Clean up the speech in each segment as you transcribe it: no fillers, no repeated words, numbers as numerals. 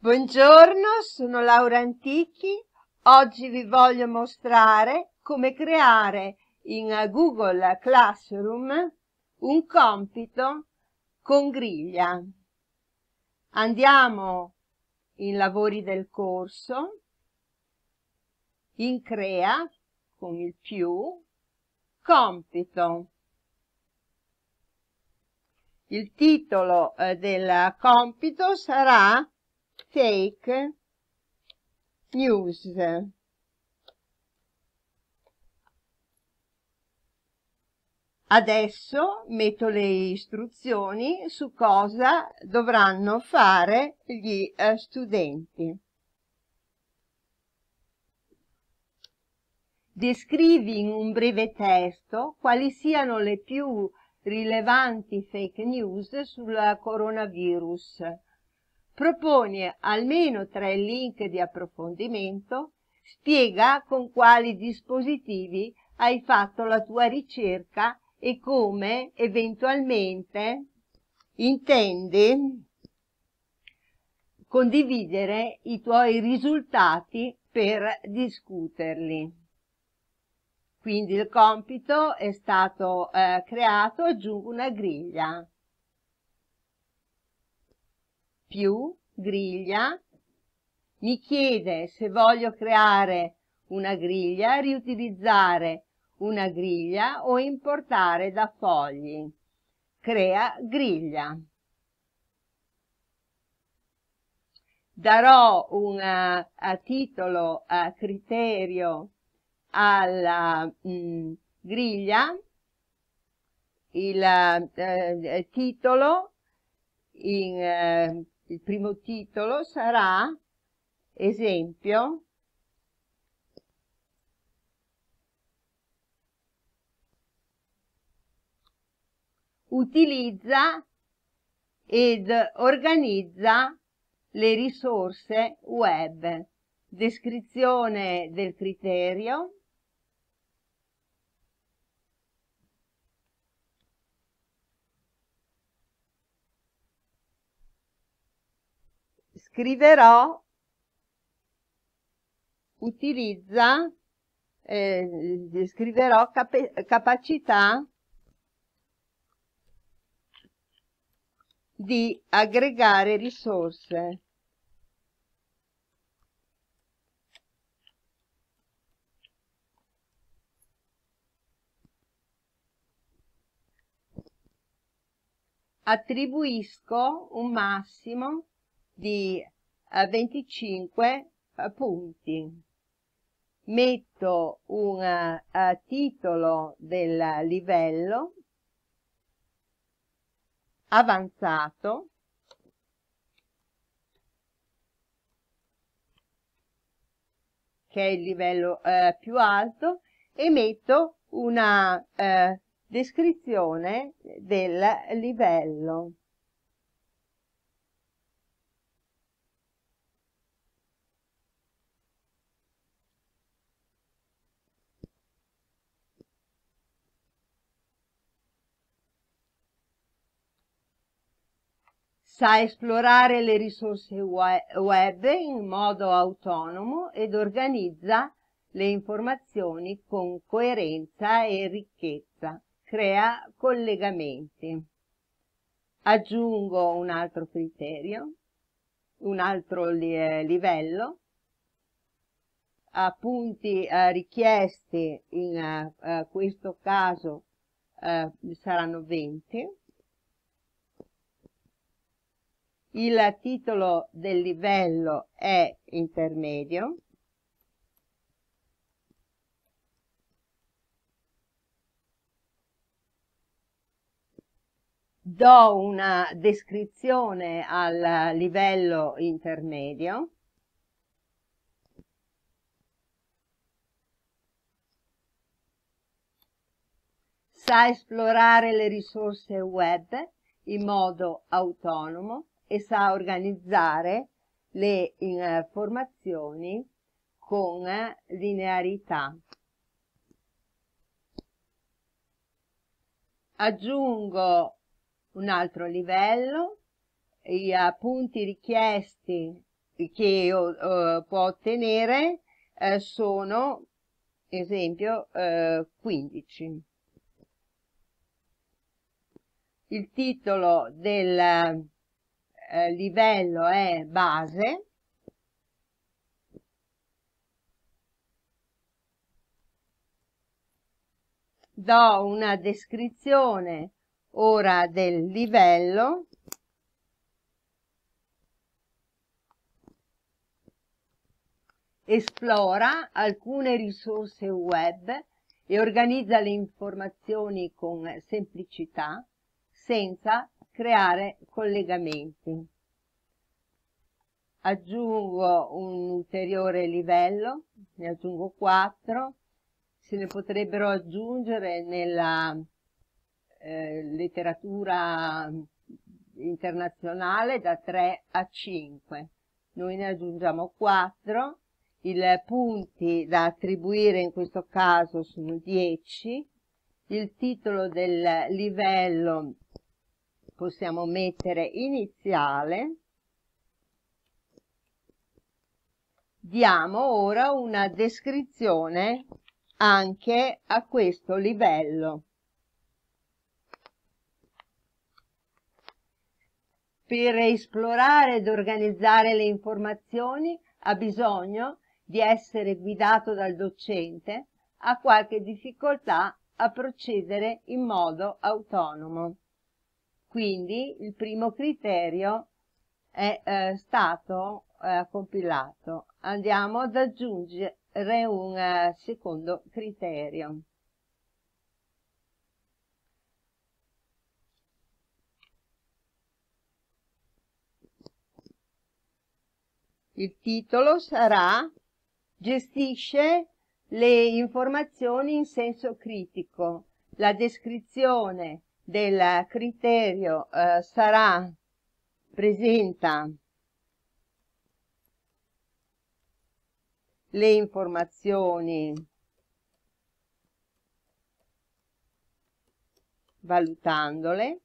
Buongiorno, sono Laura Antichi. Oggi vi voglio mostrare come creare in Google Classroom un compito con griglia. Andiamo in lavori del corso, in crea con il più, compito. Il titolo del compito sarà Fake News. Adesso metto le istruzioni su cosa dovranno fare gli studenti. Descrivi in un breve testo quali siano le più rilevanti fake news sul coronavirus. Propone almeno 3 link di approfondimento, spiega con quali dispositivi hai fatto la tua ricerca e come eventualmente intendi condividere i tuoi risultati per discuterli. Quindi il compito è stato creato, aggiungo una griglia. Più, griglia, mi chiede se voglio creare una griglia, riutilizzare una griglia o importare da fogli. Crea griglia. Darò un titolo a criterio alla griglia, il titolo il primo titolo sarà esempio utilizza ed organizza le risorse web, descrizione del criterio, scriverò utilizza, scriverò capacità di aggregare risorse. Attribuisco un massimo di 25 punti. Metto un titolo del livello avanzato che è il livello più alto e metto una descrizione del livello. Sa esplorare le risorse web in modo autonomo ed organizza le informazioni con coerenza e ricchezza. Crea collegamenti. Aggiungo un altro criterio, un altro livello. A punti richiesti in questo caso saranno 20. Il titolo del livello è intermedio. Do una descrizione al livello intermedio. Sa esplorare le risorse web in modo autonomo e sa organizzare le informazioni con linearità. Aggiungo un altro livello, i punti richiesti che può ottenere sono, esempio, 15. Il titolo del livello è base. Do una descrizione ora del livello. Esplora alcune risorse web e organizza le informazioni con semplicità, senza creare collegamenti. Aggiungo un ulteriore livello, ne aggiungo 4, se ne potrebbero aggiungere nella letteratura internazionale da 3 a 5. Noi ne aggiungiamo 4. I punti da attribuire in questo caso sono 10, il titolo del livello possiamo mettere iniziale. Diamo ora una descrizione anche a questo livello. Per esplorare ed organizzare le informazioni ha bisogno di essere guidato dal docente, ha qualche difficoltà a procedere in modo autonomo. Quindi il primo criterio è stato compilato. Andiamo ad aggiungere un secondo criterio. Il titolo sarà "Gestisce le informazioni in senso critico". La descrizione del criterio sarà "Presenta le informazioni valutandole".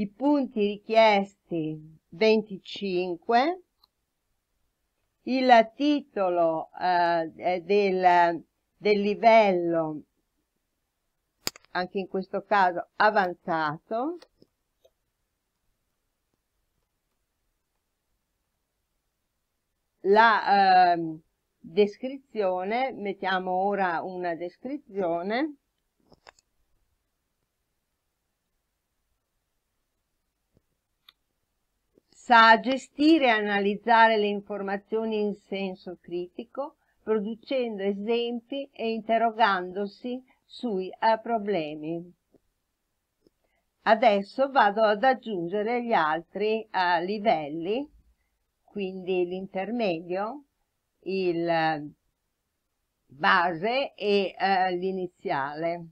I punti richiesti 25, il titolo del livello, anche in questo caso avanzato, la descrizione, mettiamo ora una descrizione, sa gestire e analizzare le informazioni in senso critico, producendo esempi e interrogandosi sui problemi. Adesso vado ad aggiungere gli altri livelli, quindi l'intermedio, il base e l'iniziale.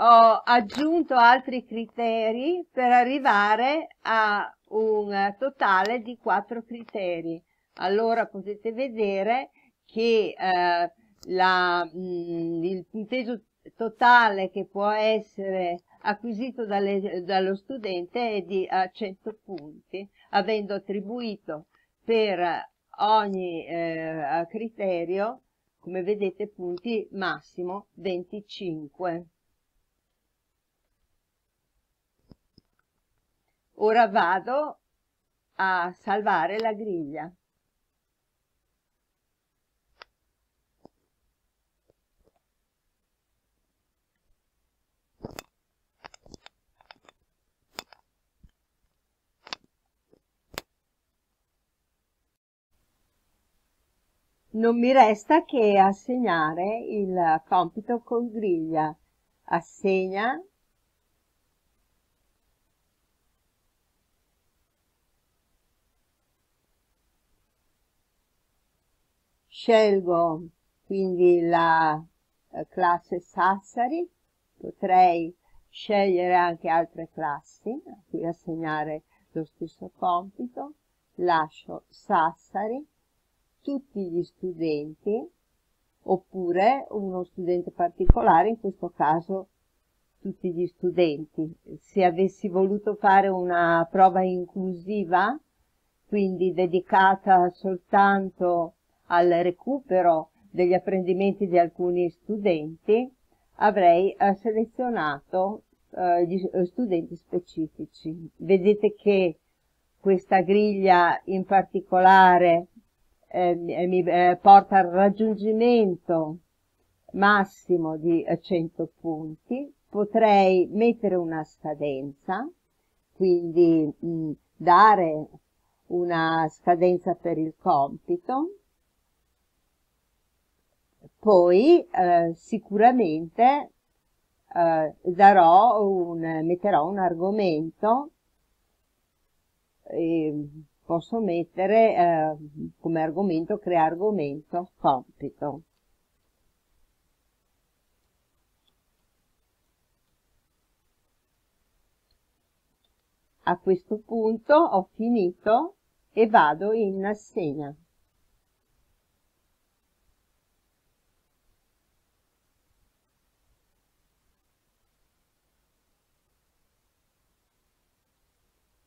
Ho aggiunto altri criteri per arrivare a un totale di 4 criteri. Allora potete vedere che il punteggio totale che può essere acquisito dallo studente è di 100 punti, avendo attribuito per ogni criterio, come vedete, punti massimo 25. Ora vado a salvare la griglia. Non mi resta che assegnare il compito con griglia. Assegna. Scelgo quindi la classe Sassari, potrei scegliere anche altre classi a cui assegnare lo stesso compito, lascio Sassari tutti gli studenti, oppure uno studente particolare, in questo caso tutti gli studenti. Se avessi voluto fare una prova inclusiva, quindi dedicata soltanto al recupero degli apprendimenti di alcuni studenti, avrei selezionato gli studenti specifici. Vedete che questa griglia in particolare mi porta al raggiungimento massimo di 100 punti. Potrei mettere una scadenza, quindi dare una scadenza per il compito. Poi sicuramente metterò un argomento, e posso mettere come argomento, crea argomento, compito. A questo punto ho finito e vado in assegna.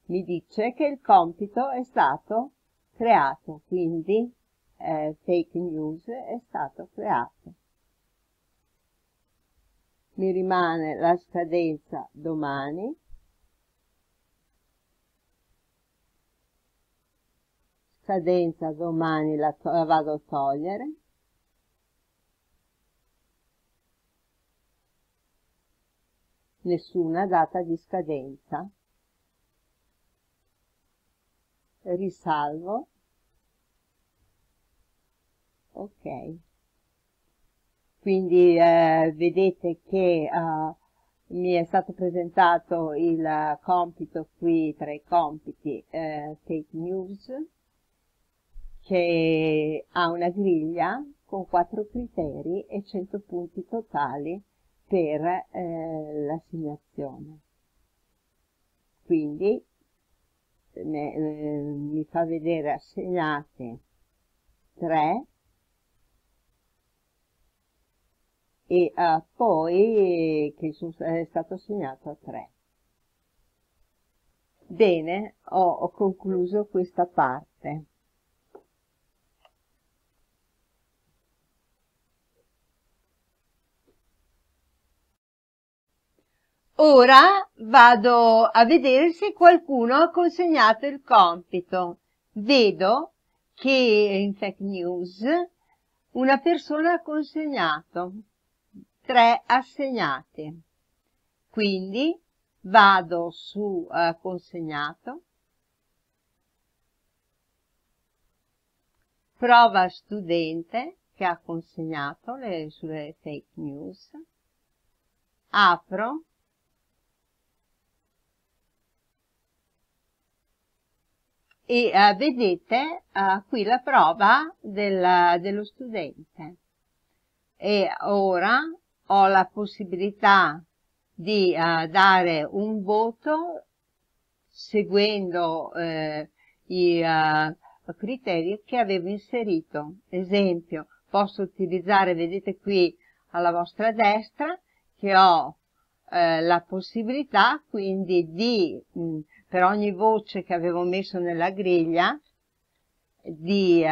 Mi dice che il compito è stato creato, quindi fake news è stato creato. Mi rimane la scadenza domani. Scadenza domani la vado a togliere. Nessuna data di scadenza. Risalvo. Ok. Quindi vedete che mi è stato presentato il compito qui tra i compiti fake news, che ha una griglia con 4 criteri e 100 punti totali per l'assegnazione. Quindi mi fa vedere assegnate 3 e poi che è stato assegnato a 3. Bene, ho concluso questa parte. Ora vado a vedere se qualcuno ha consegnato il compito. Vedo che in fake news una persona ha consegnato 3 assegnate. Quindi vado su consegnato, prova studente che ha consegnato sulle fake news, apro. E vedete qui la prova dello studente, e ora ho la possibilità di dare un voto seguendo i criteri che avevo inserito. Esempio, posso utilizzare, vedete qui alla vostra destra, che ho la possibilità quindi di per ogni voce che avevo messo nella griglia, di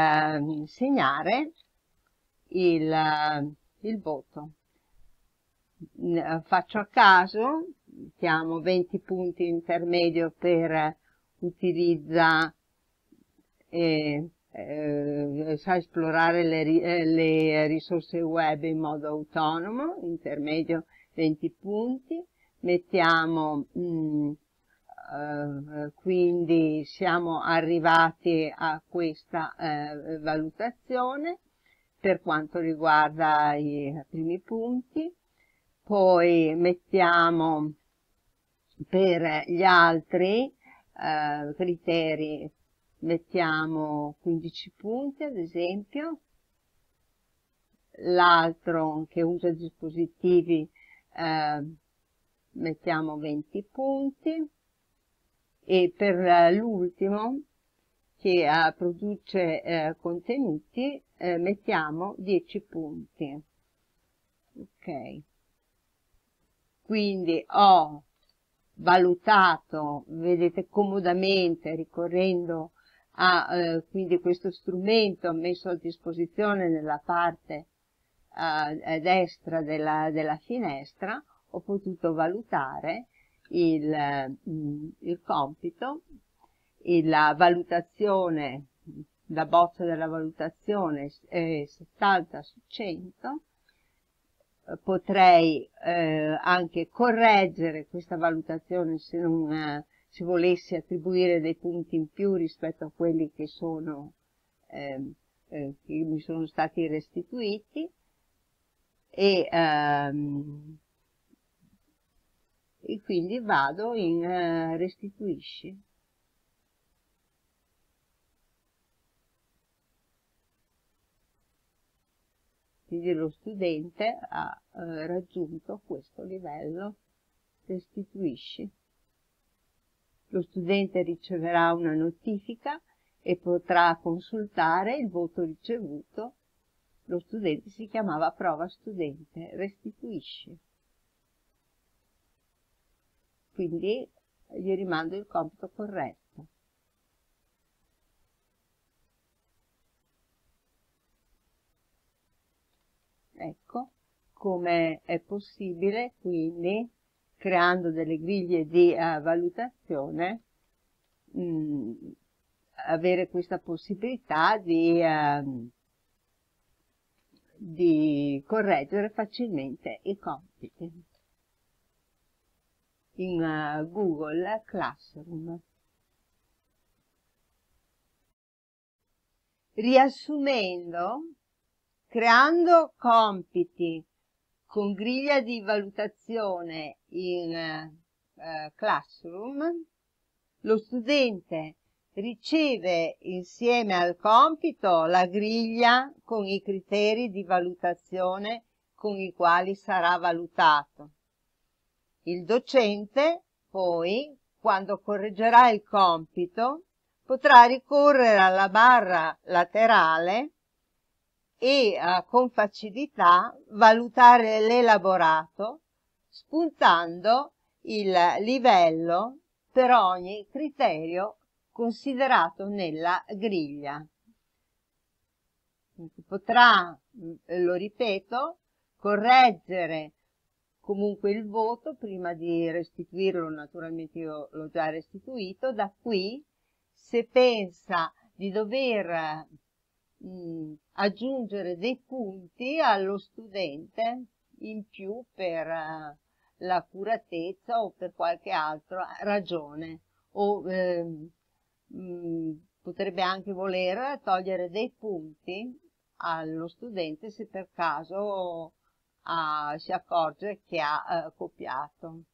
segnare il voto. Faccio a caso, mettiamo 20 punti intermedio per utilizza sa esplorare le risorse web in modo autonomo, intermedio 20 punti, mettiamo... quindi siamo arrivati a questa valutazione per quanto riguarda i primi punti. Poi mettiamo per gli altri criteri, mettiamo 15 punti ad esempio, l'altro che usa dispositivi mettiamo 20 punti. E per l'ultimo che produce contenuti, mettiamo 10 punti. Ok, quindi ho valutato, vedete, comodamente ricorrendo a quindi questo strumento messo a disposizione nella parte a destra della finestra, ho potuto valutare il compito, la valutazione, la bozza della valutazione è 70 su 100, potrei anche correggere questa valutazione se non si volessi attribuire dei punti in più rispetto a quelli che sono che mi sono stati restituiti, e quindi vado in restituisci. Quindi lo studente ha raggiunto questo livello, restituisci. Lo studente riceverà una notifica e potrà consultare il voto ricevuto. Lo studente si chiamava prova studente, restituisci. Quindi gli rimando il compito corretto. Ecco come è possibile, quindi, creando delle griglie di valutazione, avere questa possibilità di correggere facilmente i compiti in Google Classroom. Riassumendo, creando compiti con griglia di valutazione in Classroom, lo studente riceve insieme al compito la griglia con i criteri di valutazione con i quali sarà valutato. Il docente poi, quando correggerà il compito, potrà ricorrere alla barra laterale e con facilità valutare l'elaborato, spuntando il livello per ogni criterio considerato nella griglia. Potrà, lo ripeto, correggere comunque il voto prima di restituirlo, naturalmente io l'ho già restituito. Da qui, se pensa di dover aggiungere dei punti allo studente in più per l'accuratezza o per qualche altra ragione, o potrebbe anche voler togliere dei punti allo studente se per caso si accorge che ha copiato.